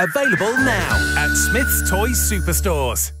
Available now at Smyths Toys Superstores.